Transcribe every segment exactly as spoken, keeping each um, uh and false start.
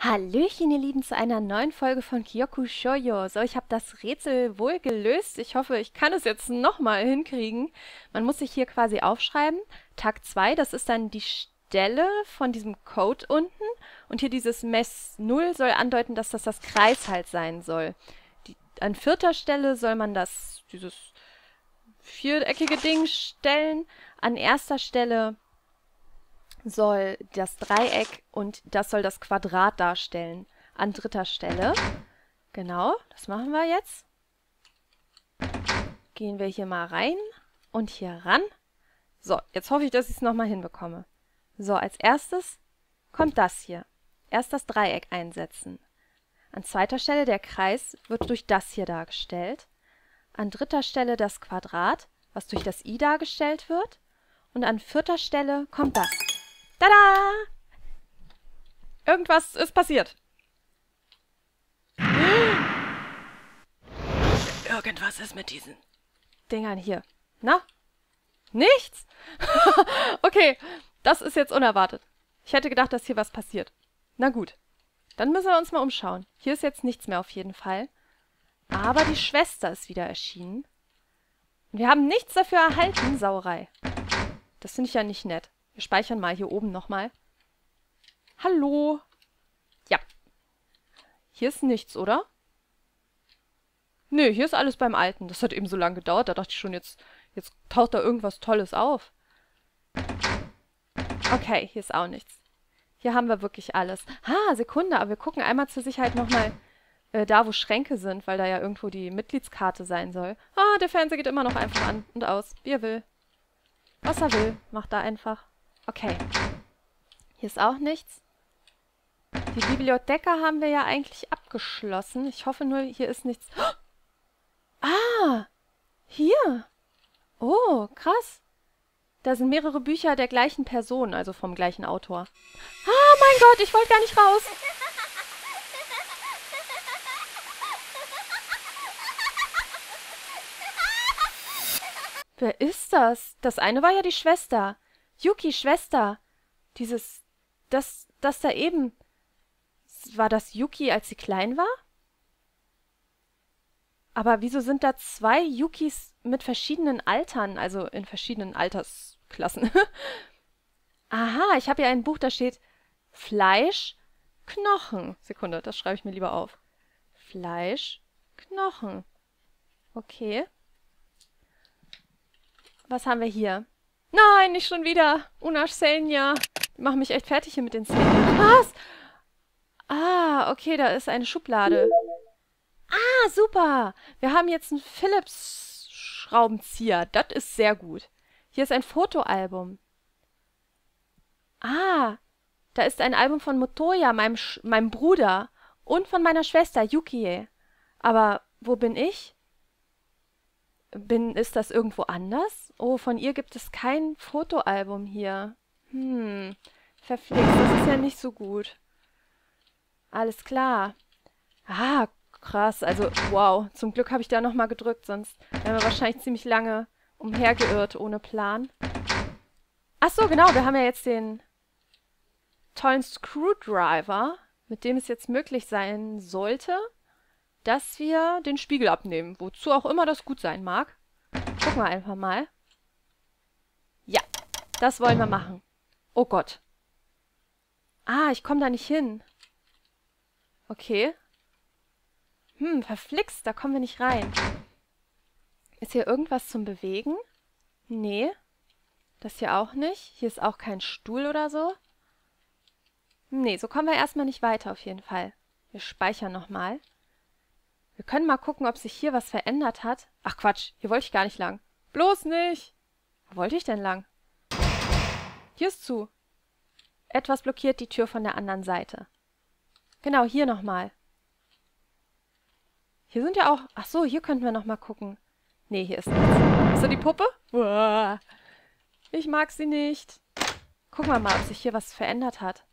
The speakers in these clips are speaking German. Hallöchen, ihr Lieben, zu einer neuen Folge von Kioku Shoujo. So, ich habe das Rätsel wohl gelöst. Ich hoffe, ich kann es jetzt nochmal hinkriegen. Man muss sich hier quasi aufschreiben. Tag zwei, das ist dann die Stelle von diesem Code unten. Und hier dieses Mess null soll andeuten, dass das das Kreis halt sein soll. Die, an vierter Stelle soll man das, dieses viereckige Ding stellen. An erster Stelle soll das Dreieck und das soll das Quadrat darstellen. An dritter Stelle. Genau, das machen wir jetzt. Gehen wir hier mal rein und hier ran. So, jetzt hoffe ich, dass ich es nochmal hinbekomme. So, als erstes kommt das hier. Erst das Dreieck einsetzen. An zweiter Stelle der Kreis wird durch das hier dargestellt. An dritter Stelle das Quadrat, was durch das I dargestellt wird. Und an vierter Stelle kommt das. Tada! Irgendwas ist passiert. Irgendwas ist mit diesen Dingern hier. Na? Nichts? Okay, das ist jetzt unerwartet. Ich hätte gedacht, dass hier was passiert. Na gut, dann müssen wir uns mal umschauen. Hier ist jetzt nichts mehr auf jeden Fall. Aber die Schwester ist wieder erschienen. Wir haben nichts dafür erhalten, Sauerei. Das finde ich ja nicht nett. Wir speichern mal hier oben nochmal. Hallo. Ja. Hier ist nichts, oder? Nö, hier ist alles beim Alten. Das hat eben so lange gedauert. Da dachte ich schon, jetzt, jetzt taucht da irgendwas Tolles auf. Okay, hier ist auch nichts. Hier haben wir wirklich alles. Ah, Sekunde, aber wir gucken einmal zur Sicherheit nochmal äh, da, wo Schränke sind, weil da ja irgendwo die Mitgliedskarte sein soll. Ah, der Fernseher geht immer noch einfach an und aus, wie er will. Was er will, macht er einfach. Okay. Hier ist auch nichts. Die Bibliotheka haben wir ja eigentlich abgeschlossen. Ich hoffe nur, hier ist nichts. Ah! Hier! Oh, krass. Da sind mehrere Bücher der gleichen Person, also vom gleichen Autor. Ah, mein Gott, ich wollte gar nicht raus. Wer ist das? Das eine war ja die Schwester. Yuki, Schwester. Dieses, das, das da eben. War das Yuki, als sie klein war? Aber wieso sind da zwei Yukis mit verschiedenen Altern, also in verschiedenen Altersklassen? Aha, ich habe ja ein Buch, da steht Fleisch, Knochen. Sekunde, das schreibe ich mir lieber auf. Fleisch, Knochen. Okay. Was haben wir hier? Nein, nicht schon wieder. Una Xenia. Die machen mich echt fertig hier mit den Szenen. Was? Ah, okay, da ist eine Schublade. Ah, super. Wir haben jetzt einen Philips-Schraubenzieher. Das ist sehr gut. Hier ist ein Fotoalbum. Ah, da ist ein Album von Motoya, meinem, Sch meinem Bruder. Und von meiner Schwester, Yukie. Aber wo bin ich? Bin, ist das irgendwo anders? Oh, von ihr gibt es kein Fotoalbum hier. Hm, verflixt, das ist ja nicht so gut. Alles klar. Ah, krass, also wow. Zum Glück habe ich da nochmal gedrückt, sonst wären wir wahrscheinlich ziemlich lange umhergeirrt ohne Plan. Ach so, genau, wir haben ja jetzt den tollen Screwdriver, mit dem es jetzt möglich sein sollte, dass wir den Spiegel abnehmen, wozu auch immer das gut sein mag. Gucken wir einfach mal. Ja, das wollen wir machen. Oh Gott. Ah, ich komme da nicht hin. Okay. Hm, verflixt, da kommen wir nicht rein. Ist hier irgendwas zum Bewegen? Nee. Das hier auch nicht. Hier ist auch kein Stuhl oder so. Nee, so kommen wir erstmal nicht weiter auf jeden Fall. Wir speichern nochmal. Wir können mal gucken, ob sich hier was verändert hat. Ach Quatsch, hier wollte ich gar nicht lang. Bloß nicht! Wo wollte ich denn lang? Hier ist zu. Etwas blockiert die Tür von der anderen Seite. Genau, hier nochmal. Hier sind ja auch... Ach so, hier könnten wir nochmal gucken. Nee, hier ist nichts. Ist da die Puppe? Uah. Ich mag sie nicht. Gucken wir mal, ob sich hier was verändert hat.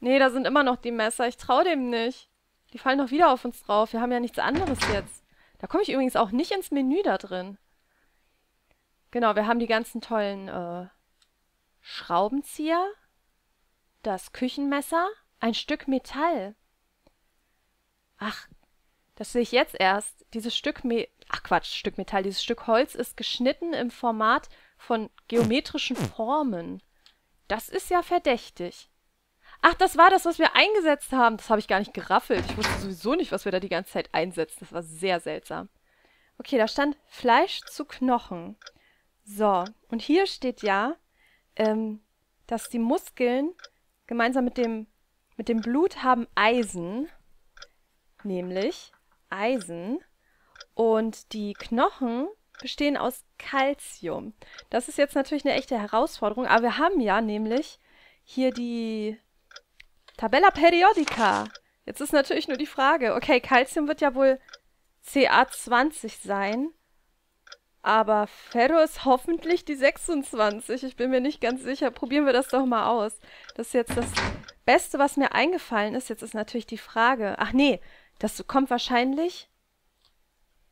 Nee, da sind immer noch die Messer. Ich traue dem nicht. Die fallen doch wieder auf uns drauf. Wir haben ja nichts anderes jetzt. Da komme ich übrigens auch nicht ins Menü da drin. Genau, wir haben die ganzen tollen äh, Schraubenzieher. Das Küchenmesser. Ein Stück Metall. Ach, das sehe ich jetzt erst. Dieses Stück Me- Ach Quatsch, Stück Metall. Dieses Stück Holz ist geschnitten im Format von geometrischen Formen. Das ist ja verdächtig. Ach, das war das, was wir eingesetzt haben. Das habe ich gar nicht geraffelt. Ich wusste sowieso nicht, was wir da die ganze Zeit einsetzen. Das war sehr seltsam. Okay, da stand Fleisch zu Knochen. So, und hier steht ja, ähm, dass die Muskeln gemeinsam mit dem, mit dem Blut haben Eisen. Nämlich Eisen. Und die Knochen bestehen aus Calcium. Das ist jetzt natürlich eine echte Herausforderung, aber wir haben ja nämlich hier die Tabella Periodica. Jetzt ist natürlich nur die Frage, okay, Calcium wird ja wohl C A zwanzig sein, aber Ferro ist hoffentlich die sechsundzwanzig. Ich bin mir nicht ganz sicher. Probieren wir das doch mal aus. Das ist jetzt das Beste, was mir eingefallen ist. Jetzt ist natürlich die Frage, ach nee, das kommt wahrscheinlich,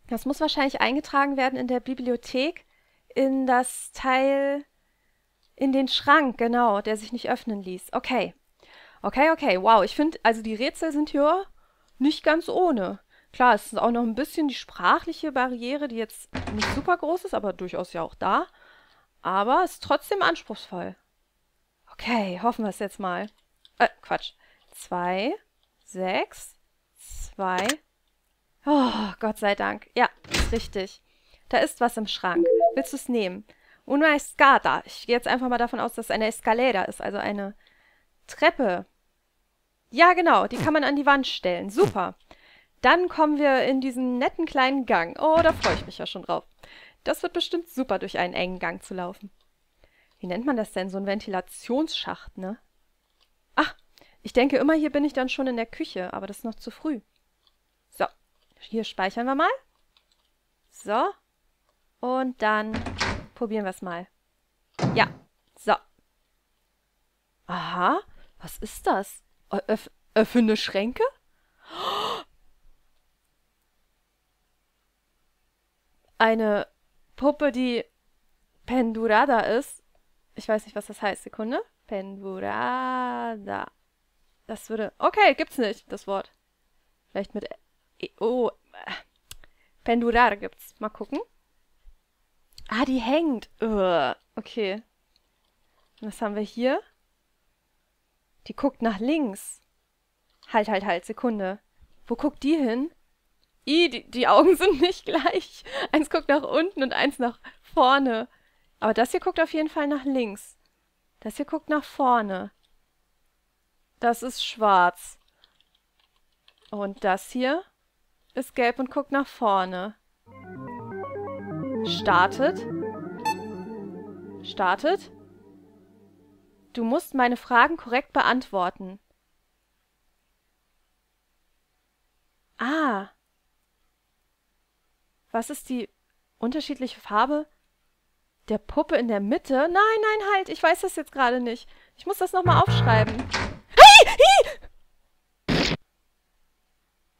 das muss wahrscheinlich eingetragen werden in der Bibliothek, in das Teil... In den Schrank, genau, der sich nicht öffnen ließ. Okay. Okay, okay, wow. Ich finde, also die Rätsel sind hier nicht ganz ohne. Klar, es ist auch noch ein bisschen die sprachliche Barriere, die jetzt nicht super groß ist, aber durchaus ja auch da. Aber es ist trotzdem anspruchsvoll. Okay, hoffen wir es jetzt mal. Äh, Quatsch. Zwei, sechs, zwei. Oh, Gott sei Dank. Ja, ist richtig. Da ist was im Schrank. Willst du es nehmen? Una escada. Ich gehe jetzt einfach mal davon aus, dass es eine Escalera ist, also eine Treppe. Ja, genau, die kann man an die Wand stellen. Super. Dann kommen wir in diesen netten kleinen Gang. Oh, da freue ich mich ja schon drauf. Das wird bestimmt super, durch einen engen Gang zu laufen. Wie nennt man das denn? So ein Ventilationsschacht, ne? Ach, ich denke immer, hier bin ich dann schon in der Küche, aber das ist noch zu früh. So, hier speichern wir mal. So, und dann... Probieren wir es mal. Ja, so. Aha, was ist das? Öff- öffne Schränke? Eine Puppe, die Pendurada ist. Ich weiß nicht, was das heißt. Sekunde. Pendurada. Das würde... Okay, gibt's nicht, das Wort. Vielleicht mit... Oh. Pendurar gibt's. Mal gucken. Ah, die hängt. Uah, okay. Was haben wir hier? Die guckt nach links. Halt, halt, halt, Sekunde. Wo guckt die hin? Ih, die, die Augen sind nicht gleich. Eins guckt nach unten und eins nach vorne. Aber das hier guckt auf jeden Fall nach links. Das hier guckt nach vorne. Das ist schwarz. Und das hier ist gelb und guckt nach vorne. Startet. Startet. Du musst meine Fragen korrekt beantworten. Ah. Was ist die unterschiedliche Farbe der Puppe in der Mitte? Nein, nein, halt. Ich weiß das jetzt gerade nicht. Ich muss das nochmal aufschreiben.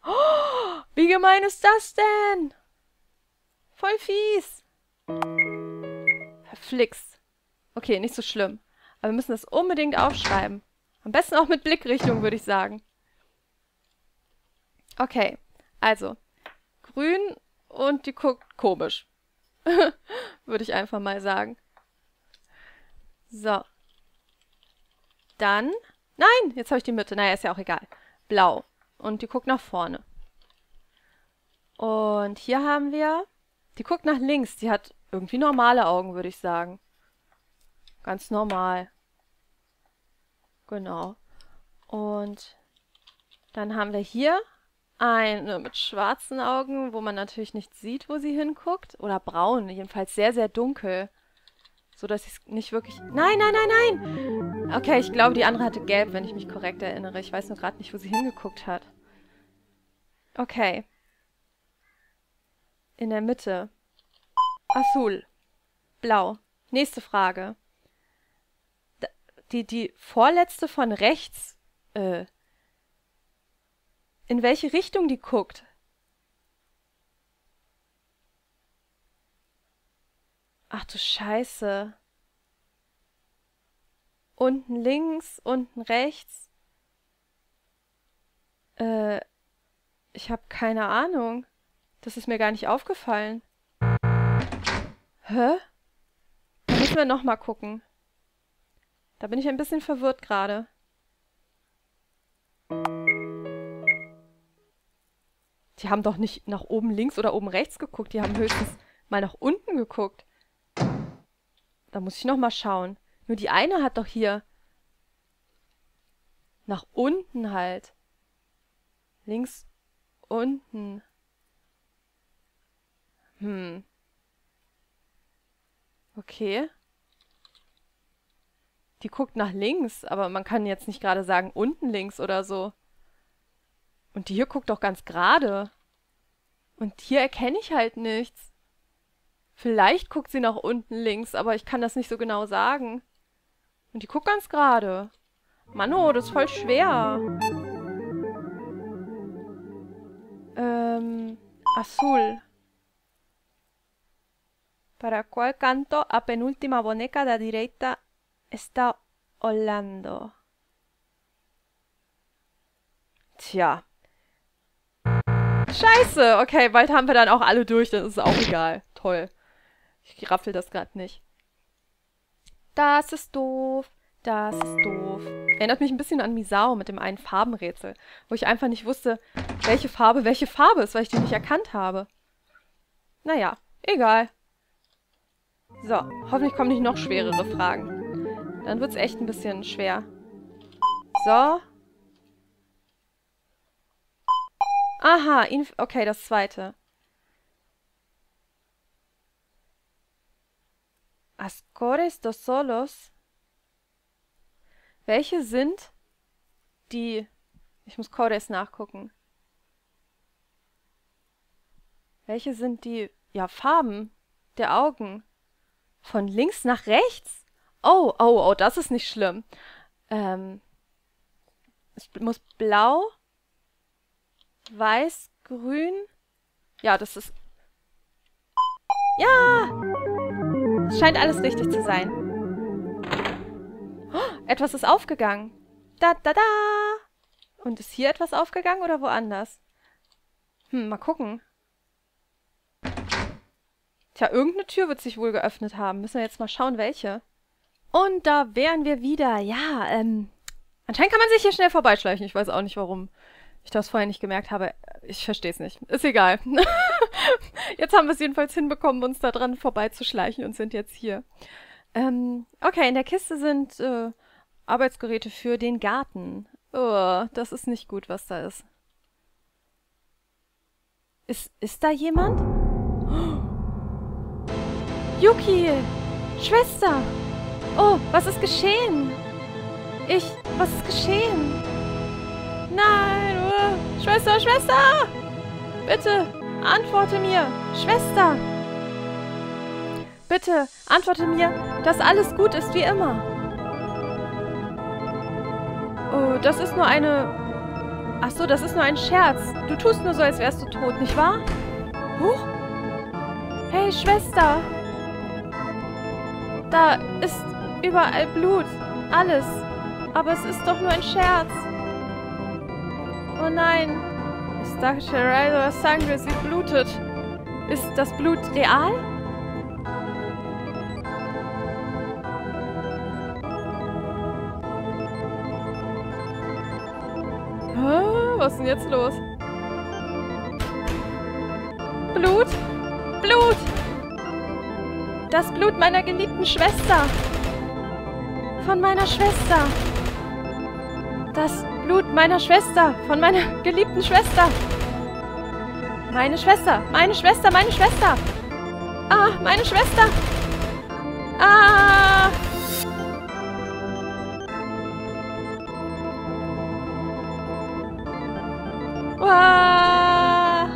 Oh, wie gemein ist das denn? Voll fies. Verflixt. Okay, nicht so schlimm. Aber wir müssen das unbedingt aufschreiben. Am besten auch mit Blickrichtung, würde ich sagen. Okay, also. Grün und die guckt komisch. Würde ich einfach mal sagen. So. Dann. Nein, jetzt habe ich die Mitte. Naja, ist ja auch egal. Blau. Und die guckt nach vorne. Und hier haben wir... Die guckt nach links. Die hat irgendwie normale Augen, würde ich sagen. Ganz normal. Genau. Und dann haben wir hier eine mit schwarzen Augen, wo man natürlich nicht sieht, wo sie hinguckt. Oder braun, jedenfalls sehr, sehr dunkel. So, dass ich es nicht wirklich... Nein, nein, nein, nein! Okay, ich glaube, die andere hatte gelb, wenn ich mich korrekt erinnere. Ich weiß nur gerade nicht, wo sie hingeguckt hat. Okay. In der Mitte. Azul. Blau. Nächste Frage. Die, die vorletzte von rechts. Äh, in welche Richtung die guckt? Ach du Scheiße. Unten links, unten rechts. Ich habe keine Ahnung. Das ist mir gar nicht aufgefallen. Hä? Da müssen wir nochmal gucken. Da bin ich ein bisschen verwirrt gerade. Die haben doch nicht nach oben links oder oben rechts geguckt. Die haben höchstens mal nach unten geguckt. Da muss ich nochmal schauen. Nur die eine hat doch hier... Nach unten halt. Links unten. Hm. Okay. Die guckt nach links, aber man kann jetzt nicht gerade sagen, unten links oder so. Und die hier guckt doch ganz gerade. Und hier erkenne ich halt nichts. Vielleicht guckt sie nach unten links, aber ich kann das nicht so genau sagen. Und die guckt ganz gerade. Mann, oh, das ist voll schwer. Ähm, azul. Para cuál canto a penúltima boneca da direita está olando? Tja. Scheiße! Okay, bald haben wir dann auch alle durch, dann ist es auch egal. Toll. Ich raffel das gerade nicht. Das ist doof. Das ist doof. Erinnert mich ein bisschen an Misao mit dem einen Farbenrätsel, wo ich einfach nicht wusste, welche Farbe welche Farbe ist, weil ich die nicht erkannt habe. Naja, egal. So, hoffentlich kommen nicht noch schwerere Fragen. Dann wird's echt ein bisschen schwer. So. Aha, okay, das zweite. Ascores dos solos. Welche sind die... Ich muss Codes nachgucken. Welche sind die... Ja, Farben der Augen. Von links nach rechts? Oh, oh, oh, das ist nicht schlimm. Ähm, es muss blau, weiß, grün... Ja, das ist... Ja! Es scheint alles richtig zu sein. Etwas ist aufgegangen. Da, da, da. Und ist hier etwas aufgegangen oder woanders? Hm, mal gucken. Tja, irgendeine Tür wird sich wohl geöffnet haben. Müssen wir jetzt mal schauen, welche. Und da wären wir wieder. Ja, ähm... anscheinend kann man sich hier schnell vorbeischleichen. Ich weiß auch nicht, warum ich das vorher nicht gemerkt habe. Ich verstehe es nicht. Ist egal. Jetzt haben wir es jedenfalls hinbekommen, uns da dran vorbeizuschleichen und sind jetzt hier. Ähm, okay, in der Kiste sind... Äh, Arbeitsgeräte für den Garten. Oh, das ist nicht gut, was da ist. Ist, ist da jemand? Oh. Yuki! Schwester! Oh, was ist geschehen? Ich... Was ist geschehen? Nein! Oh. Schwester, Schwester! Bitte, antworte mir! Schwester! Bitte, antworte mir, dass alles gut ist wie immer. Oh, das ist nur eine... Ach so, das ist nur ein Scherz. Du tust nur so, als wärst du tot, nicht wahr? Huch! Hey, Schwester! Da ist überall Blut. Alles. Aber es ist doch nur ein Scherz. Oh nein. Starsherider Sangre, sie blutet. Ist das Blut real? Was ist denn jetzt los? Blut! Blut! Das Blut meiner geliebten Schwester! Von meiner Schwester! Das Blut meiner Schwester! Von meiner geliebten Schwester! Meine Schwester! Meine Schwester! Meine Schwester! Ah, meine Schwester! Ah! Uah.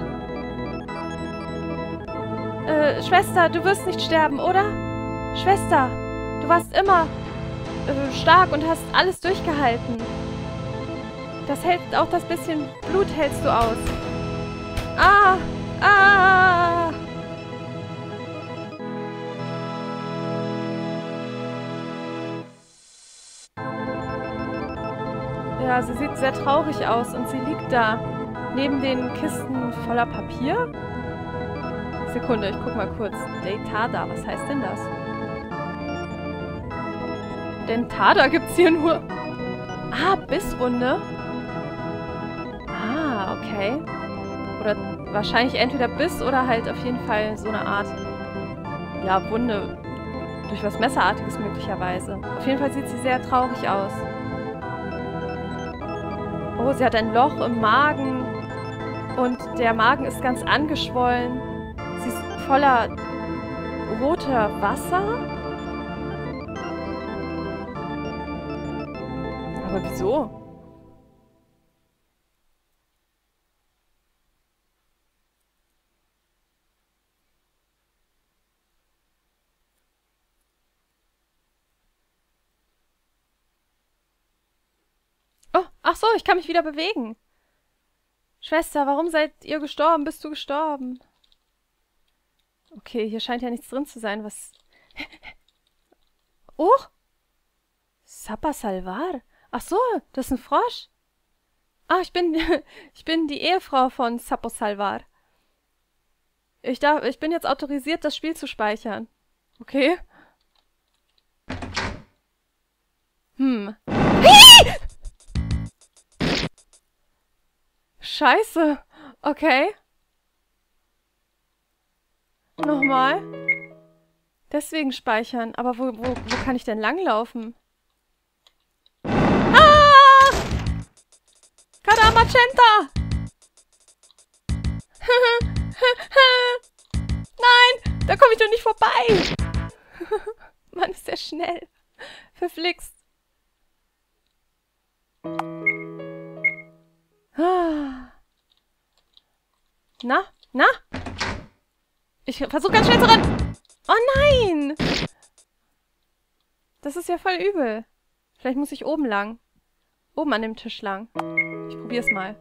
Äh, Schwester, du wirst nicht sterben, oder? Schwester, du warst immer äh, stark und hast alles durchgehalten. Das hält auch das bisschen Blut hältst du aus. Ah, ah. Ja, sie sieht sehr traurig aus und sie liegt da. neben den Kisten voller Papier. Sekunde, ich guck mal kurz. Dentada, was heißt denn das? Dentada gibt's hier nur... Ah, Bisswunde. Ah, okay. Oder wahrscheinlich entweder Biss oder halt auf jeden Fall so eine Art... Ja, Wunde. Durch was Messerartiges möglicherweise. Auf jeden Fall sieht sie sehr traurig aus. Oh, sie hat ein Loch im Magen. Und der Magen ist ganz angeschwollen. Sie ist voller roter Wasser. Aber wieso? Oh, ach so, ich kann mich wieder bewegen. Schwester, warum seid ihr gestorben? Bist du gestorben? Okay, hier scheint ja nichts drin zu sein, was... Oh! Sapa Salvar? Ach so, das ist ein Frosch. Ah, ich bin... ich bin die Ehefrau von Sapa Salvar. Ich darf... Ich bin jetzt autorisiert, das Spiel zu speichern. Okay. Hm. Scheiße. Okay. Nochmal. Deswegen speichern. Aber wo, wo, wo kann ich denn langlaufen? Ah! Karamacenta! Nein! Da komme ich doch nicht vorbei! Mann, ist der schnell. Verflixt. Ah. Na? Na? Ich versuche ganz schnell zu rennen. Oh nein! Das ist ja voll übel. Vielleicht muss ich oben lang. Oben an dem Tisch lang. Ich probier's mal.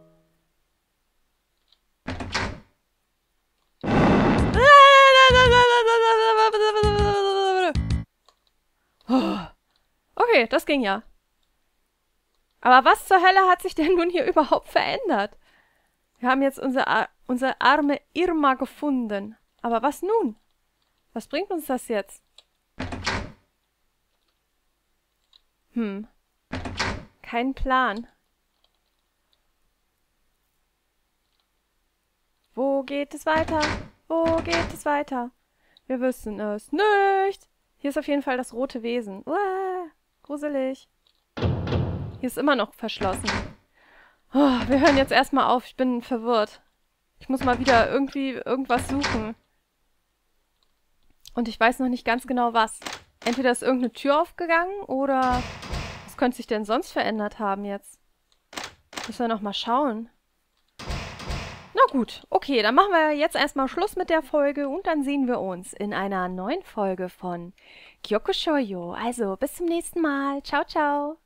Okay, das ging ja. Aber was zur Hölle hat sich denn nun hier überhaupt verändert? Wir haben jetzt unsere, unsere arme Irma gefunden. Aber was nun? Was bringt uns das jetzt? Hm. Kein Plan. Wo geht es weiter? Wo geht es weiter? Wir wissen es nicht. Hier ist auf jeden Fall das rote Wesen. Uah, gruselig. Hier ist immer noch verschlossen. Oh, wir hören jetzt erstmal auf. Ich bin verwirrt. Ich muss mal wieder irgendwie irgendwas suchen. Und ich weiß noch nicht ganz genau was. Entweder ist irgendeine Tür aufgegangen oder... Was könnte sich denn sonst verändert haben jetzt? Müssen wir nochmal schauen. Na gut, okay, dann machen wir jetzt erstmal Schluss mit der Folge und dann sehen wir uns in einer neuen Folge von Kioku Shoujo. Also, bis zum nächsten Mal. Ciao, ciao.